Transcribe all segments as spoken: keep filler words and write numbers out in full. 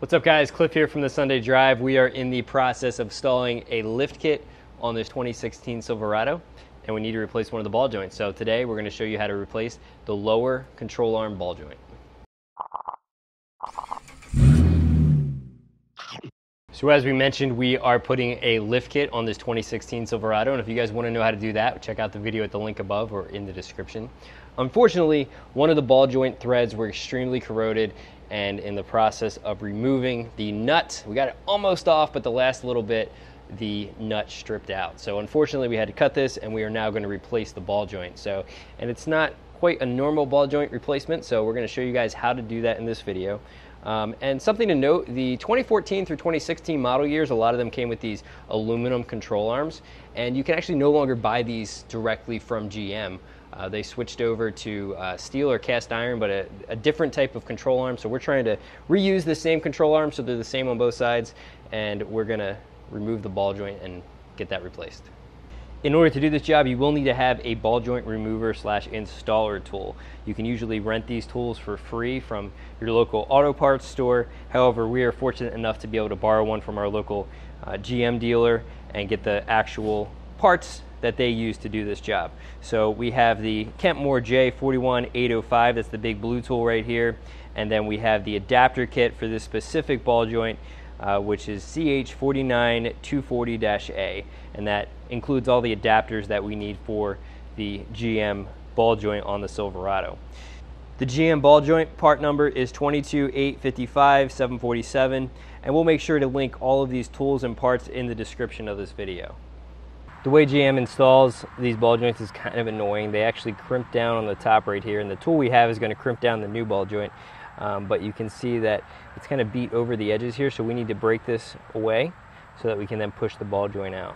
What's up guys, Cliff here from The Sundae Drive. We are in the process of installing a lift kit on this twenty sixteen Silverado, and we need to replace one of the ball joints. So today we're going to show you how to replace the lower control arm ball joint. So as we mentioned, we are putting a lift kit on this twenty sixteen Silverado, and if you guys want to know how to do that, check out the video at the link above or in the description. Unfortunately, one of the ball joint threads were extremely corroded, and in the process of removing the nut, we got it almost off, but the last little bit, the nut stripped out. So unfortunately, we had to cut this, and we are now going to replace the ball joint. So, and it's not quite a normal ball joint replacement, so we're going to show you guys how to do that in this video. Um, and something to note, the twenty fourteen through twenty sixteen model years, a lot of them came with these aluminum control arms, and you can actually no longer buy these directly from G M. Uh, they switched over to uh, steel or cast iron, but a, a different type of control arm. So we're trying to reuse the same control arm, so they're the same on both sides, and we're going to remove the ball joint and get that replaced. In order to do this job, you will need to have a ball joint remover slash installer tool. You can usually rent these tools for free from your local auto parts store. However, we are fortunate enough to be able to borrow one from our local uh, G M dealer and get the actual parts that they use to do this job. So we have the Kentmore J four one eight oh five, that's the big blue tool right here. And then we have the adapter kit for this specific ball joint, Uh, which is C H four nine two four zero dash A, and that includes all the adapters that we need for the G M ball joint on the Silverado. The G M ball joint part number is two two eight five five seven four seven, and we'll make sure to link all of these tools and parts in the description of this video. The way G M installs these ball joints is kind of annoying. They actually crimp down on the top right here, and the tool we have is going to crimp down the new ball joint. Um, but you can see that it's kind of beat over the edges here, so we need to break this away so that we can then push the ball joint out.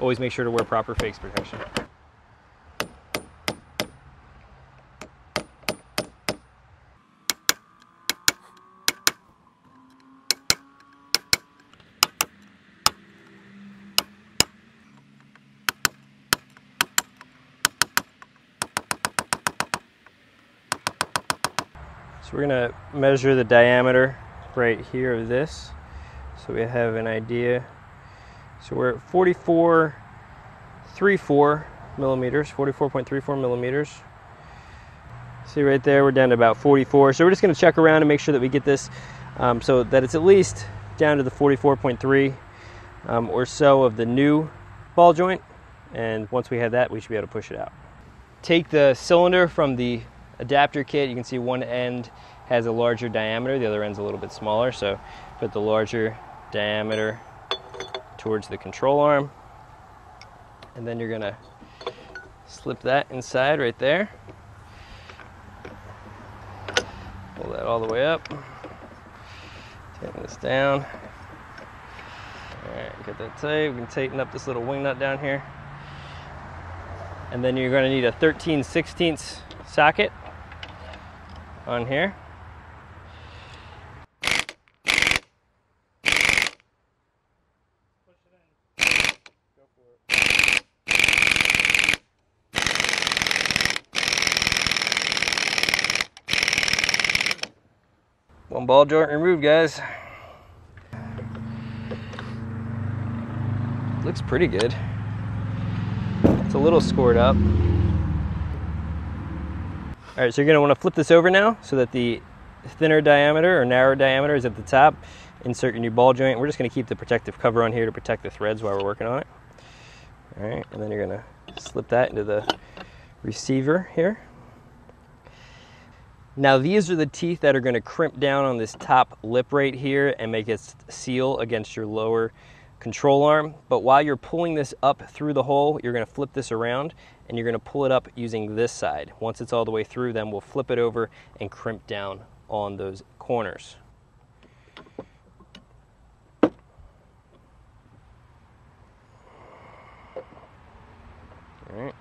Always make sure to wear proper face protection. So we're going to measure the diameter right here of this, so we have an idea. So we're at forty-four point three four millimeters, forty-four point three four millimeters. See right there, we're down to about forty-four. So we're just going to check around and make sure that we get this um, so that it's at least down to the forty-four point three um, or so of the new ball joint. And once we have that, we should be able to push it out. Take the cylinder from the adapter kit. You can see one end has a larger diameter, the other end's a little bit smaller, so put the larger diameter towards the control arm, and then you're gonna slip that inside right there, pull that all the way up, tighten this down. All right, get that tight. We can tighten up this little wing nut down here, and then you're gonna need a thirteen sixteenths socket on here. One ball joint removed, guys. Looks pretty good. It's a little scored up. All right, so you're going to want to flip this over now so that the thinner diameter or narrow diameter is at the top. Insert your new ball joint. We're just going to keep the protective cover on here to protect the threads while we're working on it. All right, and then you're going to slip that into the receiver here. Now these are the teeth that are going to crimp down on this top lip right here and make it seal against your lower control arm. But while you're pulling this up through the hole, you're going to flip this around, and you're going to pull it up using this side. Once it's all the way through, then we'll flip it over and crimp down on those corners. All right.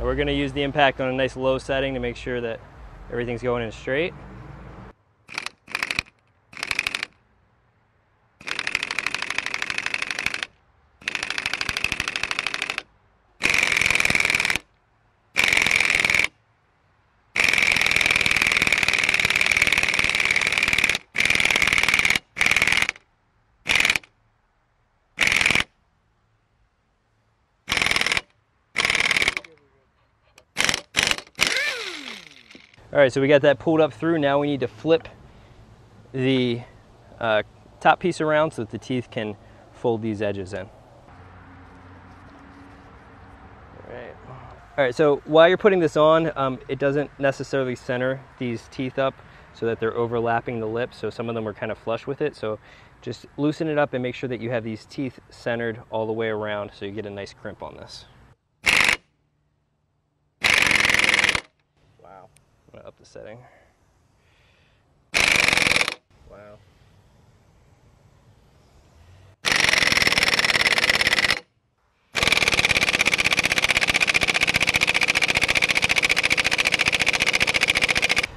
We're going to use the impact on a nice low setting to make sure that everything's going in straight. All right, so we got that pulled up through. Now we need to flip the uh, top piece around so that the teeth can fold these edges in. All right. All right, so while you're putting this on, um, it doesn't necessarily center these teeth up so that they're overlapping the lips. So some of them are kind of flush with it. So just loosen it up and make sure that you have these teeth centered all the way around so you get a nice crimp on this. Wow. I'm gonna up the setting. Wow.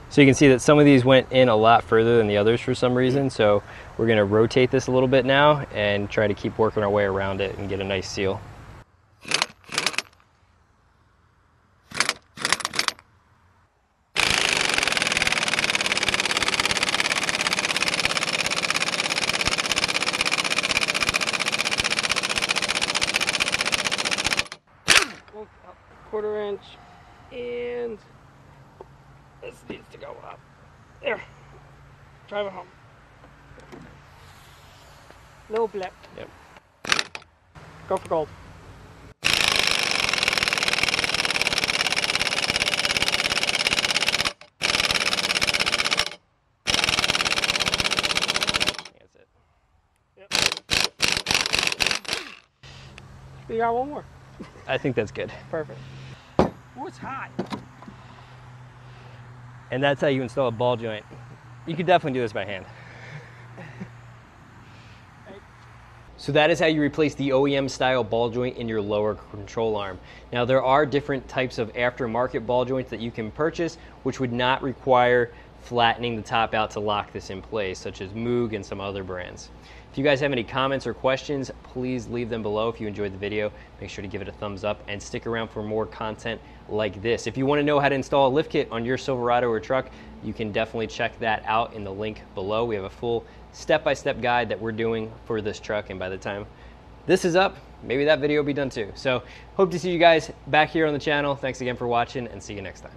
So you can see that some of these went in a lot further than the others for some reason. So we're gonna rotate this a little bit now and try to keep working our way around it and get a nice seal. Quarter inch and this needs to go up. There. Drive it home. Little blip. Yep. Go for gold. That's it. Yep. We got one more. I think that's good. Perfect. Ooh, it's hot. And that's how you install a ball joint. You could definitely do this by hand. So that is how you replace the O E M style ball joint in your lower control arm. Now there are different types of aftermarket ball joints that you can purchase, which would not require flattening the top out to lock this in place, such as Moog and some other brands. If you guys have any comments or questions, please leave them below. If you enjoyed the video, make sure to give it a thumbs up and stick around for more content like this. If you want to know how to install a lift kit on your Silverado or truck, you can definitely check that out in the link below. We have a full step-by-step guide that we're doing for this truck, and by the time this is up, maybe that video will be done too. So hope to see you guys back here on the channel. Thanks again for watching, and see you next time.